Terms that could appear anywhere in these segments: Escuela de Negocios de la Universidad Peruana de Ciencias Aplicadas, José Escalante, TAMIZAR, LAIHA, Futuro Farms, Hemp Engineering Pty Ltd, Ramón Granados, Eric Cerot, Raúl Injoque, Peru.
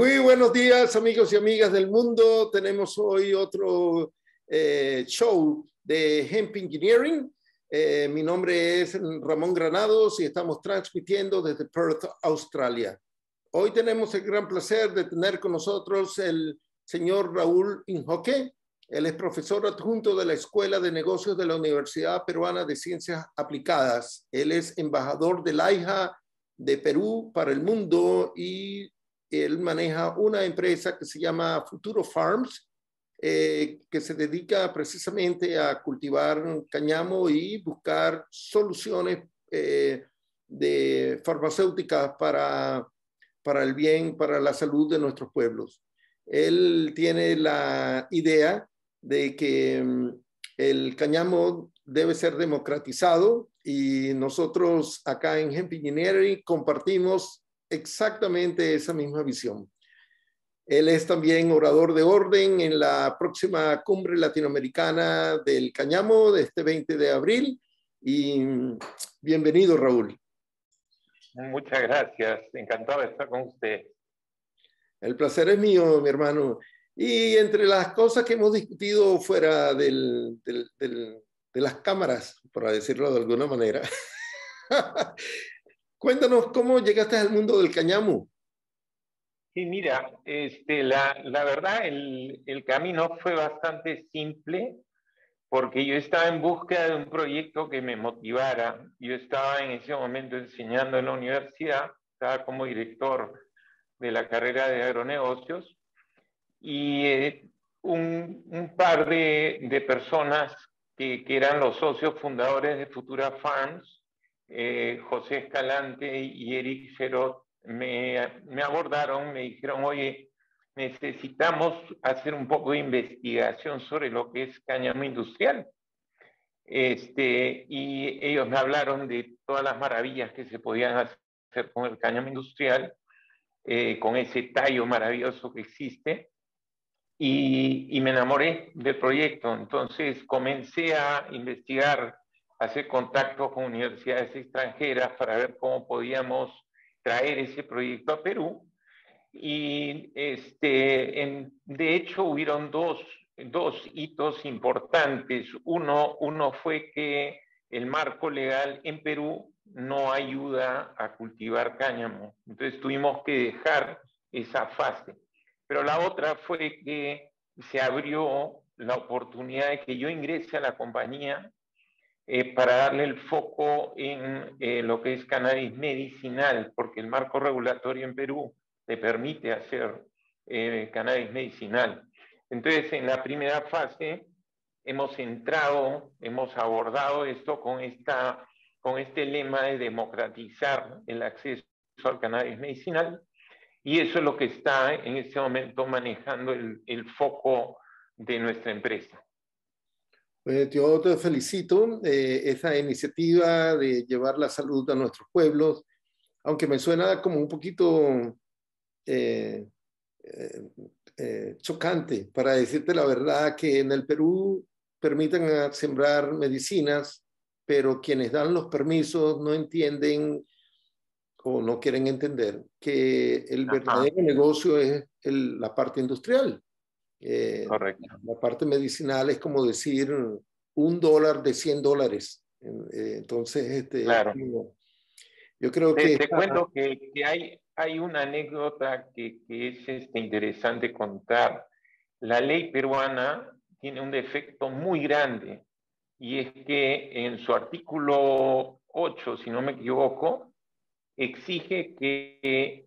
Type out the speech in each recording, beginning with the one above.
Muy buenos días, amigos y amigas del mundo. Tenemos hoy otro show de Hemp Engineering. Mi nombre es Ramón Granados y estamos transmitiendo desde Perth, Australia. Hoy tenemos el gran placer de tener con nosotros el señor Raúl Injoque. Él es profesor adjunto de la Escuela de Negocios de la Universidad Peruana de Ciencias Aplicadas. Él es embajador de LAIHA de Perú para el mundo y él maneja una empresa que se llama Futuro Farms, que se dedica precisamente a cultivar cáñamo y buscar soluciones de farmacéuticas para el bien, para la salud de nuestros pueblos. Él tiene la idea de que el cáñamo debe ser democratizado y nosotros acá en Hemp Engineering compartimos exactamente esa misma visión. Él es también orador de orden en la próxima cumbre latinoamericana del cáñamo de este 20 de abril. Y bienvenido, Raúl. Muchas gracias. Encantado de estar con usted. El placer es mío, mi hermano. Y entre las cosas que hemos discutido fuera de las cámaras, para decirlo de alguna manera, cuéntanos cómo llegaste al mundo del cáñamo. Sí, mira, la verdad el camino fue bastante simple porque yo estaba en busca de un proyecto que me motivara. Yo estaba en ese momento enseñando en la universidad, estaba como director de la carrera de agronegocios y un par de personas que eran los socios fundadores de Futura Farms, José Escalante y Eric Cerot, me abordaron, me dijeron, oye, necesitamos hacer un poco de investigación sobre lo que es cáñamo industrial. Y ellos me hablaron de todas las maravillas que se podían hacer con el cáñamo industrial, con ese tallo maravilloso que existe, y me enamoré del proyecto. Entonces comencé a investigar, hacer contactos con universidades extranjeras para ver cómo podíamos traer ese proyecto a Perú. Y de hecho hubieron dos hitos importantes. Uno fue que el marco legal en Perú no ayuda a cultivar cáñamo. Entonces tuvimos que dejar esa fase. Pero la otra fue que se abrió la oportunidad de que yo ingrese a la compañía para darle el foco en lo que es cannabis medicinal, porque el marco regulatorio en Perú te permite hacer cannabis medicinal. Entonces, en la primera fase hemos abordado esto con este lema de democratizar el acceso al cannabis medicinal, y eso es lo que está en este momento manejando el foco de nuestra empresa. Pues yo te felicito esa iniciativa de llevar la salud a nuestros pueblos, aunque me suena como un poquito chocante, para decirte la verdad, que en el Perú permiten sembrar medicinas, pero quienes dan los permisos no entienden o no quieren entender que el verdadero negocio es la parte industrial. Correcto. La parte medicinal es como decir $1 de $100. Entonces, claro. Yo creo que... Te cuento que hay una anécdota que es interesante contar. La ley peruana tiene un defecto muy grande y es que en su artículo 8, si no me equivoco, exige que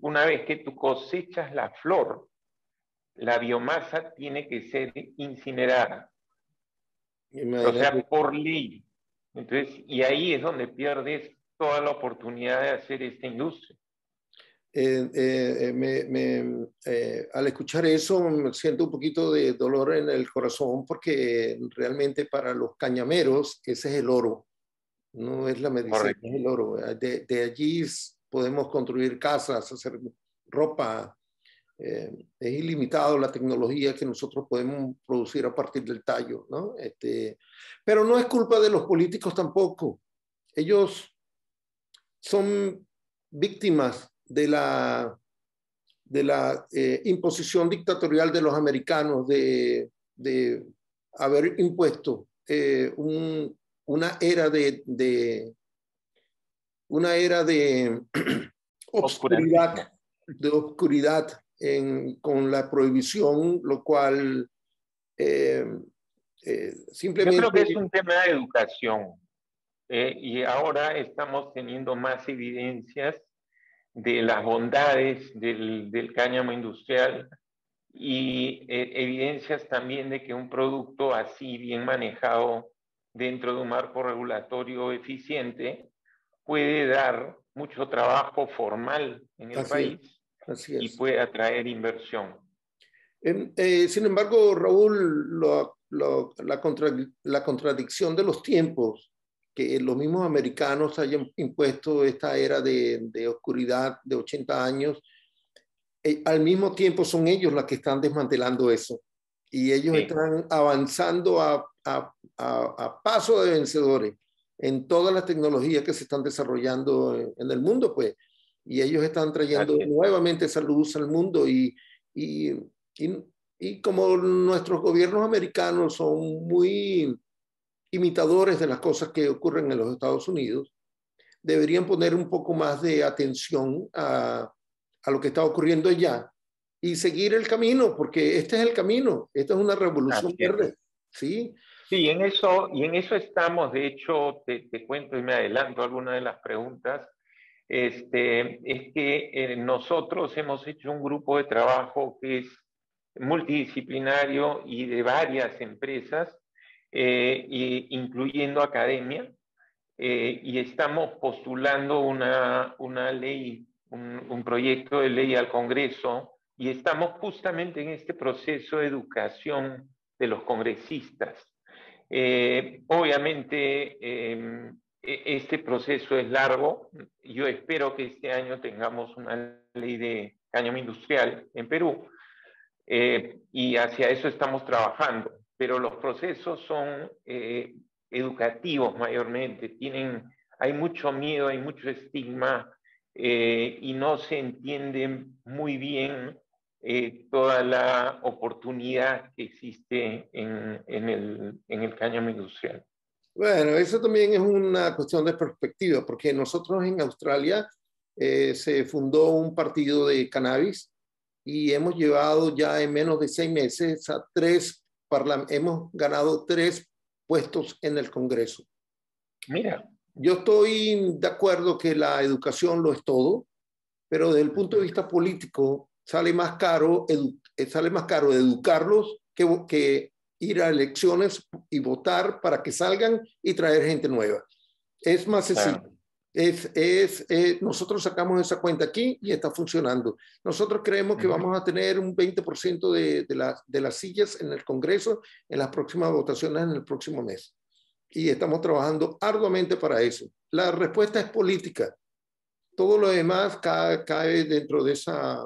una vez que tú cosechas la flor, la biomasa tiene que ser incinerada. O sea, por ley. Entonces, y ahí es donde pierdes toda la oportunidad de hacer esta industria. Al escuchar eso, me siento un poquito de dolor en el corazón, porque realmente para los cañameros ese es el oro. No es la medicina, correcto, es el oro. De allí podemos construir casas, hacer ropa. Es ilimitado la tecnología que nosotros podemos producir a partir del tallo, ¿no? Pero no es culpa de los políticos tampoco. Ellos son víctimas de la de la imposición dictatorial de los americanos de haber impuesto una era de oscuridad con la prohibición, lo cual simplemente... Yo creo que es un tema de educación y ahora estamos teniendo más evidencias de las bondades del cáñamo industrial y evidencias también de que un producto así bien manejado dentro de un marco regulatorio eficiente puede dar mucho trabajo formal en el país y puede atraer inversión. Sin embargo, Raúl, la contradicción de los tiempos, que los mismos americanos hayan impuesto esta era de oscuridad de 80 años, al mismo tiempo son ellos los que están desmantelando eso. Y ellos están avanzando a paso de vencedores en todas las tecnologías que se están desarrollando en el mundo, pues. Y ellos están trayendo nuevamente esa luz al mundo. Y como nuestros gobiernos americanos son muy... imitadores de las cosas que ocurren en los Estados Unidos, deberían poner un poco más de atención a lo que está ocurriendo allá y seguir el camino, porque este es el camino, esta es una revolución verde. ¿Sí? Sí, en eso estamos. De hecho, te cuento y me adelanto algunas de las preguntas. Es que nosotros hemos hecho un grupo de trabajo que es multidisciplinario y de varias empresas, incluyendo academia, y estamos postulando una ley, un proyecto de ley al Congreso, y estamos justamente en este proceso de educación de los congresistas. Obviamente, este proceso es largo. Yo espero que este año tengamos una ley de cáñamo industrial en Perú, y hacia eso estamos trabajando. Pero los procesos son educativos mayormente. Hay mucho miedo, hay mucho estigma y no se entiende muy bien toda la oportunidad que existe en el cáñamo industrial. Bueno, eso también es una cuestión de perspectiva, porque nosotros en Australia se fundó un partido de cannabis y hemos llevado ya en menos de 6 meses a 3 hemos ganado 3 puestos en el Congreso. Mira. Yo estoy de acuerdo que la educación lo es todo, pero desde el punto de vista político sale más caro educarlos que ir a elecciones y votar para que salgan y traer gente nueva. Es más sencillo. Ah. Nosotros sacamos esa cuenta aquí y está funcionando. Nosotros creemos que vamos a tener un 20% de las sillas en el Congreso en las próximas votaciones en el próximo mes. Y estamos trabajando arduamente para eso. La respuesta es política. Todo lo demás cae dentro de esa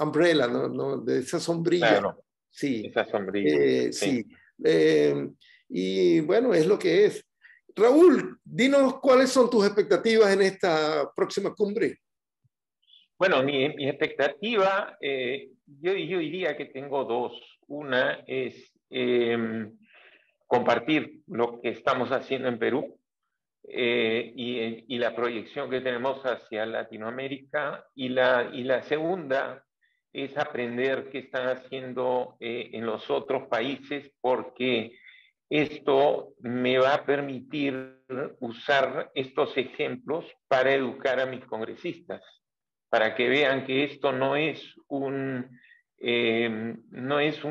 umbrella, ¿no? De esa sombrilla. Claro, sí. Esa sombrilla. Sí. Y bueno, es lo que es. Raúl, dinos cuáles son tus expectativas en esta próxima cumbre. Bueno, mi expectativa, yo diría que tengo 2. Una es compartir lo que estamos haciendo en Perú y la proyección que tenemos hacia Latinoamérica. Y la segunda es aprender qué están haciendo en los otros países, porque... esto me va a permitir usar estos ejemplos para educar a mis congresistas, para que vean que esto no es un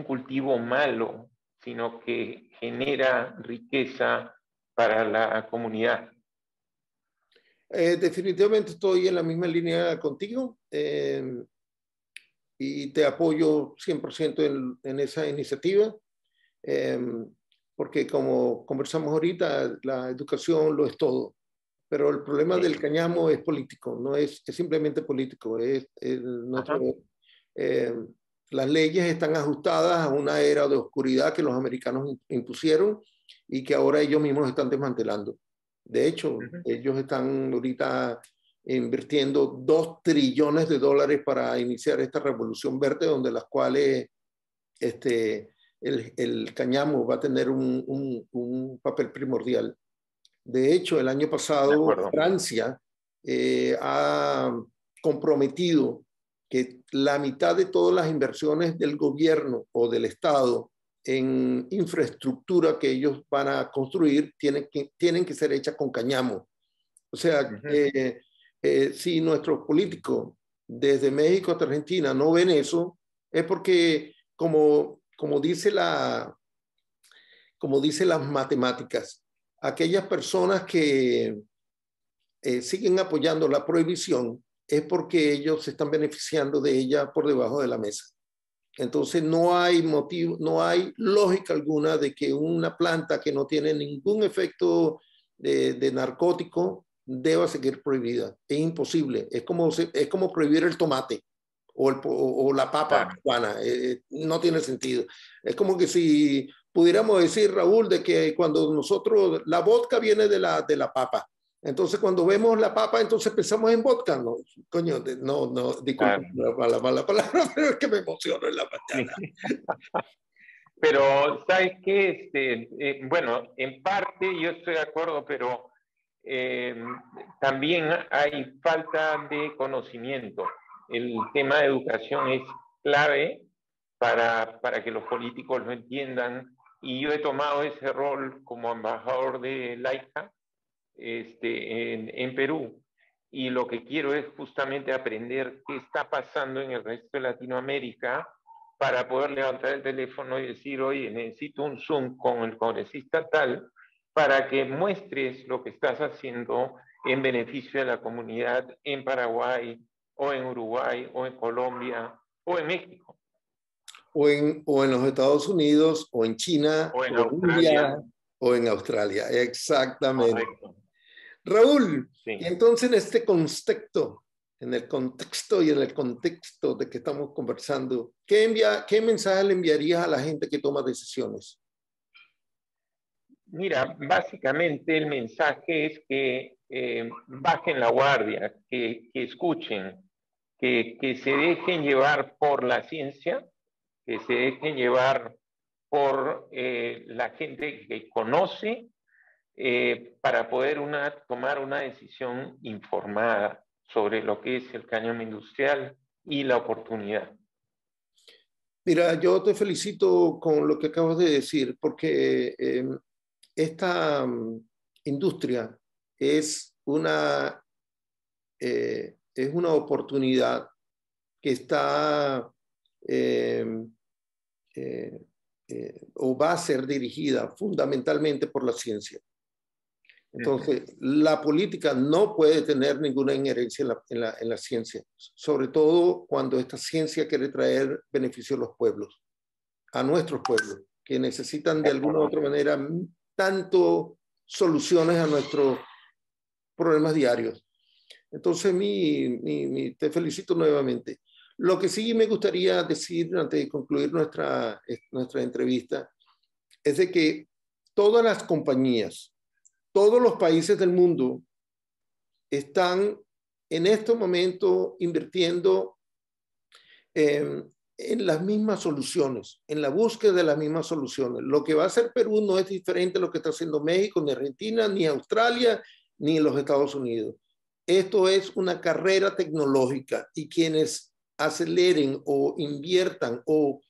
cultivo malo, sino que genera riqueza para la comunidad. Definitivamente estoy en la misma línea contigo y te apoyo 100% en esa iniciativa. Porque como conversamos ahorita, la educación lo es todo. Pero el problema del cáñamo es político, no es simplemente político. Las leyes están ajustadas a una era de oscuridad que los americanos impusieron y que ahora ellos mismos están desmantelando. De hecho, ellos están ahorita invirtiendo $2 trillones para iniciar esta revolución verde, donde las cuales el cáñamo va a tener un papel primordial. De hecho, el año pasado Francia ha comprometido que la mitad de todas las inversiones del gobierno o del Estado en infraestructura que ellos van a construir tienen que ser hechas con cáñamo. O sea, si nuestros políticos desde México hasta Argentina no ven eso, es porque, como dicen las matemáticas, aquellas personas que siguen apoyando la prohibición es porque ellos se están beneficiando de ella por debajo de la mesa. Entonces no hay motivo, no hay lógica alguna de que una planta que no tiene ningún efecto de narcótico deba seguir prohibida. Es imposible. Es como prohibir el tomate o la papa cubana. No tiene sentido. Es como que si pudiéramos decir, Raúl, de que cuando nosotros, la vodka viene de la papa. Entonces, cuando vemos la papa, entonces pensamos en vodka. No, coño, no, disculpa la mala palabra, pero es que me emociono en la mañana. Pero, ¿sabes qué? Bueno, en parte yo estoy de acuerdo, pero también hay falta de conocimiento. El tema de educación es clave para que los políticos lo entiendan. Y yo he tomado ese rol como embajador de LAIHA en Perú, y lo que quiero es justamente aprender qué está pasando en el resto de Latinoamérica para poder levantar el teléfono y decir, oye, necesito un Zoom con el congresista tal para que muestres lo que estás haciendo en beneficio de la comunidad en Paraguay o en Uruguay o en Colombia o en México. O en los Estados Unidos o en China o en Australia. O en Australia, exactamente. Correcto. Raúl, sí. Entonces en este contexto, en el contexto de que estamos conversando, ¿qué mensaje le enviarías a la gente que toma decisiones? Mira, básicamente el mensaje es que bajen la guardia, que escuchen, que se dejen llevar por la ciencia, que se dejen llevar por la gente que conoce, para poder tomar una decisión informada sobre lo que es el cáñamo industrial y la oportunidad. Mira, yo te felicito con lo que acabas de decir, porque esta industria es una oportunidad que está o va a ser dirigida fundamentalmente por la ciencia. Entonces, la política no puede tener ninguna injerencia en la ciencia, sobre todo cuando esta ciencia quiere traer beneficio a los pueblos, a nuestros pueblos, que necesitan de alguna u otra manera tanto soluciones a nuestros problemas diarios. Entonces, te felicito nuevamente. Lo que sí me gustaría decir antes de concluir nuestra entrevista es de que todas las compañías, todos los países del mundo están en este momento invirtiendo en las mismas soluciones, en la búsqueda de las mismas soluciones. Lo que va a hacer Perú no es diferente a lo que está haciendo México, ni Argentina, ni Australia, ni los Estados Unidos. Esto es una carrera tecnológica y quienes aceleren o inviertan o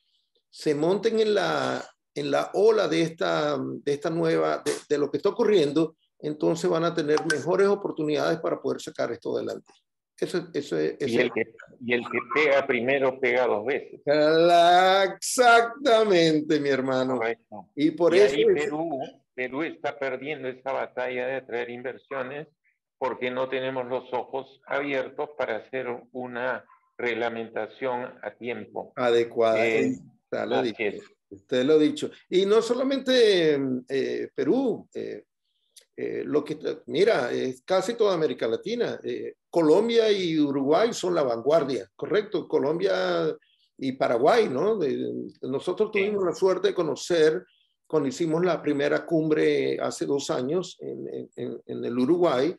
se monten en la ola de esta nueva, de lo que está ocurriendo, entonces van a tener mejores oportunidades para poder sacar esto adelante. Y el que pega primero, pega dos veces. Exactamente, mi hermano. Correcto. Y por eso Perú está perdiendo esa batalla de atraer inversiones porque no tenemos los ojos abiertos para hacer una reglamentación a tiempo adecuada. Usted lo ha dicho. Y no solamente Perú, lo que mira, es casi toda América Latina. Colombia y Uruguay son la vanguardia, correcto. Colombia y Paraguay, ¿no? Nosotros tuvimos la suerte de conocer cuando hicimos la primera cumbre hace 2 años en el Uruguay.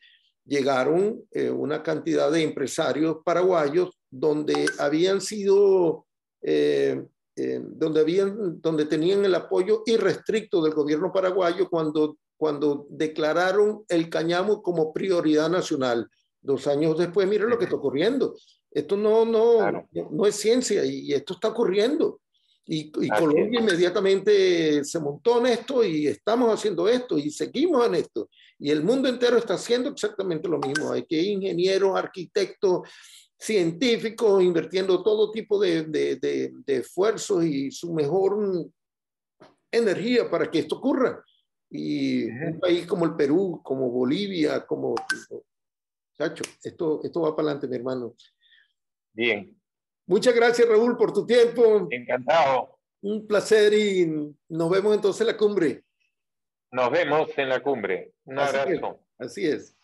llegaron una cantidad de empresarios paraguayos donde habían sido, donde tenían el apoyo irrestricto del gobierno paraguayo cuando declararon el cáñamo como prioridad nacional. 2 años después, miren lo que está ocurriendo. Esto no es ciencia y esto está ocurriendo. Y Colombia inmediatamente se montó en esto y estamos haciendo esto y seguimos en esto. Y el mundo entero está haciendo exactamente lo mismo. Hay que ingenieros, arquitectos, científicos invirtiendo todo tipo de esfuerzos y su mejor energía para que esto ocurra. Y un país como el Perú, como Bolivia, como... Chacho, esto va para adelante, mi hermano. Bien. Muchas gracias, Raúl, por tu tiempo. Encantado. Un placer y nos vemos entonces en la cumbre. Nos vemos en la cumbre. Un abrazo. Así es.